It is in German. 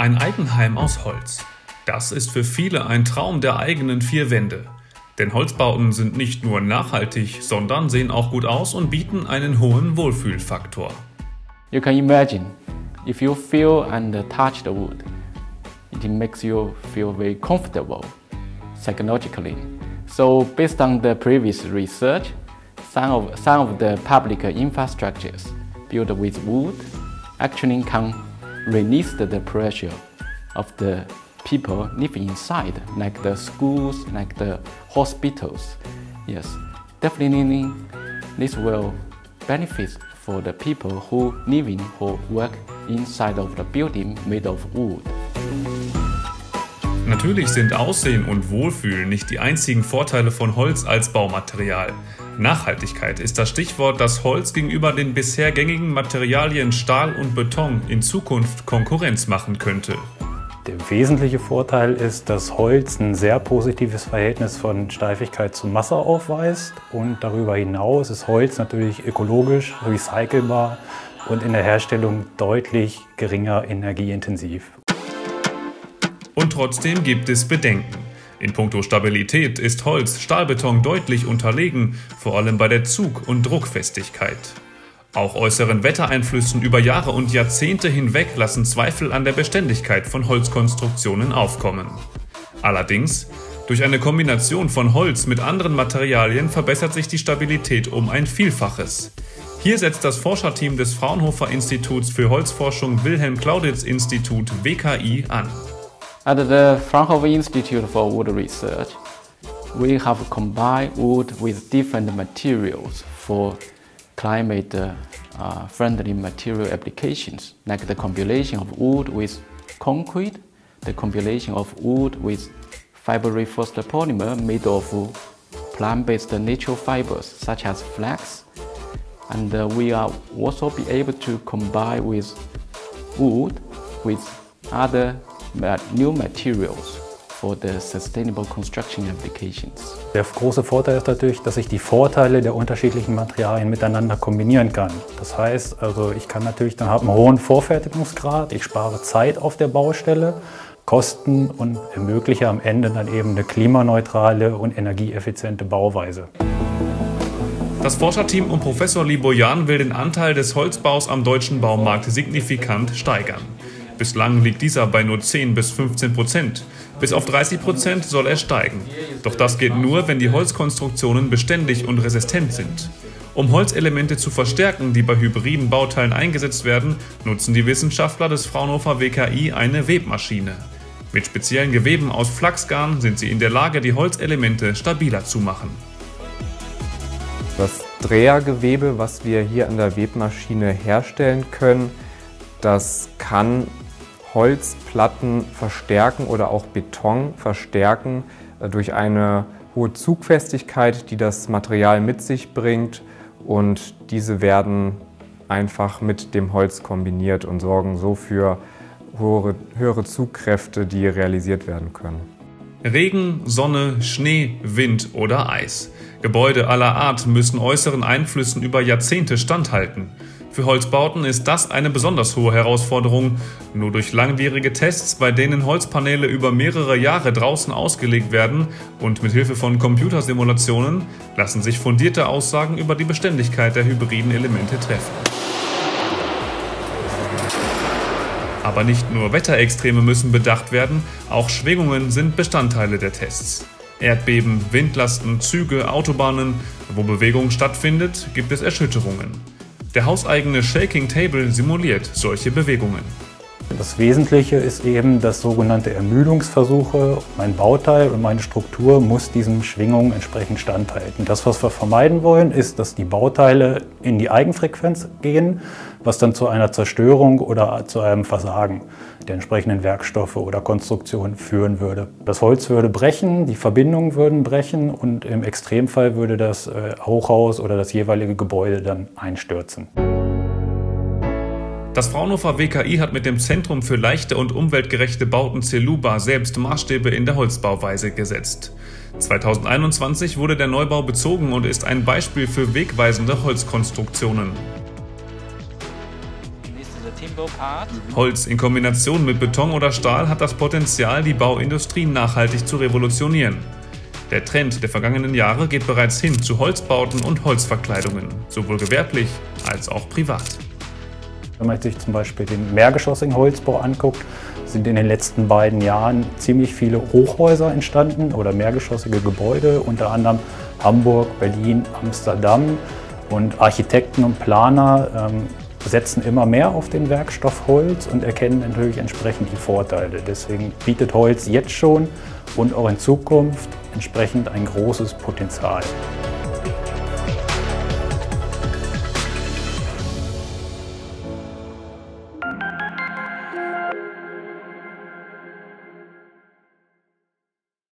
Ein Eigenheim aus Holz. Das ist für viele ein Traum der eigenen vier Wände. Denn Holzbauten sind nicht nur nachhaltig, sondern sehen auch gut aus und bieten einen hohen Wohlfühlfaktor. You can imagine, if you feel and touch the wood, it makes you feel very comfortable psychologically. So based on the previous research, some of the public infrastructures built with wood actually can release the pressure of the people living inside, like the schools, like the hospitals. Yes, definitely this will benefit for the people who living or work inside of the building made of wood. Natürlich sind Aussehen und Wohlfühl nicht die einzigen Vorteile von Holz als Baumaterial. Nachhaltigkeit ist das Stichwort, das Holz gegenüber den bisher gängigen Materialien Stahl und Beton in Zukunft Konkurrenz machen könnte. Der wesentliche Vorteil ist, dass Holz ein sehr positives Verhältnis von Steifigkeit zu Masse aufweist. Und darüber hinaus ist Holz natürlich ökologisch, recycelbar und in der Herstellung deutlich geringer energieintensiv. Und trotzdem gibt es Bedenken. In puncto Stabilität ist Holz Stahlbeton deutlich unterlegen, vor allem bei der Zug- und Druckfestigkeit. Auch äußeren Wettereinflüssen über Jahre und Jahrzehnte hinweg lassen Zweifel an der Beständigkeit von Holzkonstruktionen aufkommen. Allerdings, durch eine Kombination von Holz mit anderen Materialien verbessert sich die Stabilität um ein Vielfaches. Hier setzt das Forscherteam des Fraunhofer-Instituts für Holzforschung Wilhelm-Klauditz-Institut WKI an. At the Fraunhofer-Institut for Wood Research, we have combined wood with different materials for climate-friendly material applications, like the combination of wood with concrete, the combination of wood with fiber reinforced polymer made of plant-based natural fibers such as flax, and we are also be able to combine with wood with other new materials for the sustainable construction applications. Der große Vorteil ist natürlich, dass ich die Vorteile der unterschiedlichen Materialien miteinander kombinieren kann. Das heißt, also ich kann natürlich dann habe einen hohen Vorfertigungsgrad, ich spare Zeit auf der Baustelle, Kosten und ermögliche am Ende dann eben eine klimaneutrale und energieeffiziente Bauweise. Das Forscherteam um Professor Libo Yan will den Anteil des Holzbaus am deutschen Baumarkt signifikant steigern. Bislang liegt dieser bei nur 10 bis 15%. Bis auf 30% soll er steigen. Doch das geht nur, wenn die Holzkonstruktionen beständig und resistent sind. Um Holzelemente zu verstärken, die bei hybriden Bauteilen eingesetzt werden, nutzen die Wissenschaftler des Fraunhofer WKI eine Webmaschine. Mit speziellen Geweben aus Flachsgarn sind sie in der Lage, die Holzelemente stabiler zu machen. Das Drehergewebe, was wir hier an der Webmaschine herstellen können, das kann Holzplatten verstärken oder auch Beton verstärken durch eine hohe Zugfestigkeit, die das Material mit sich bringt. Und diese werden einfach mit dem Holz kombiniert und sorgen so für höhere Zugkräfte, die realisiert werden können. Regen, Sonne, Schnee, Wind oder Eis. Gebäude aller Art müssen äußeren Einflüssen über Jahrzehnte standhalten. Für Holzbauten ist das eine besonders hohe Herausforderung. Nur durch langwierige Tests, bei denen Holzpaneele über mehrere Jahre draußen ausgelegt werden und mit Hilfe von Computersimulationen, lassen sich fundierte Aussagen über die Beständigkeit der hybriden Elemente treffen. Aber nicht nur Wetterextreme müssen bedacht werden, auch Schwingungen sind Bestandteile der Tests. Erdbeben, Windlasten, Züge, Autobahnen, wo Bewegung stattfindet, gibt es Erschütterungen. Der hauseigene Shaking Table simuliert solche Bewegungen. Das Wesentliche ist eben, dass sogenannte Ermüdungsversuche, mein Bauteil und meine Struktur muss diesen Schwingungen entsprechend standhalten. Das, was wir vermeiden wollen, ist, dass die Bauteile in die Eigenfrequenz gehen, was dann zu einer Zerstörung oder zu einem Versagen der entsprechenden Werkstoffe oder Konstruktionen führen würde. Das Holz würde brechen, die Verbindungen würden brechen und im Extremfall würde das Hochhaus oder das jeweilige Gebäude dann einstürzen. Das Fraunhofer WKI hat mit dem Zentrum für leichte und umweltgerechte Bauten CELUBA selbst Maßstäbe in der Holzbauweise gesetzt. 2021 wurde der Neubau bezogen und ist ein Beispiel für wegweisende Holzkonstruktionen. Holz in Kombination mit Beton oder Stahl hat das Potenzial, die Bauindustrie nachhaltig zu revolutionieren. Der Trend der vergangenen Jahre geht bereits hin zu Holzbauten und Holzverkleidungen, sowohl gewerblich als auch privat. Wenn man sich zum Beispiel den mehrgeschossigen Holzbau anguckt, sind in den letzten beiden Jahren ziemlich viele Hochhäuser entstanden oder mehrgeschossige Gebäude, unter anderem Hamburg, Berlin, Amsterdam. Und Architekten und Planer setzen immer mehr auf den Werkstoff Holz und erkennen natürlich entsprechend die Vorteile. Deswegen bietet Holz jetzt schon und auch in Zukunft entsprechend ein großes Potenzial.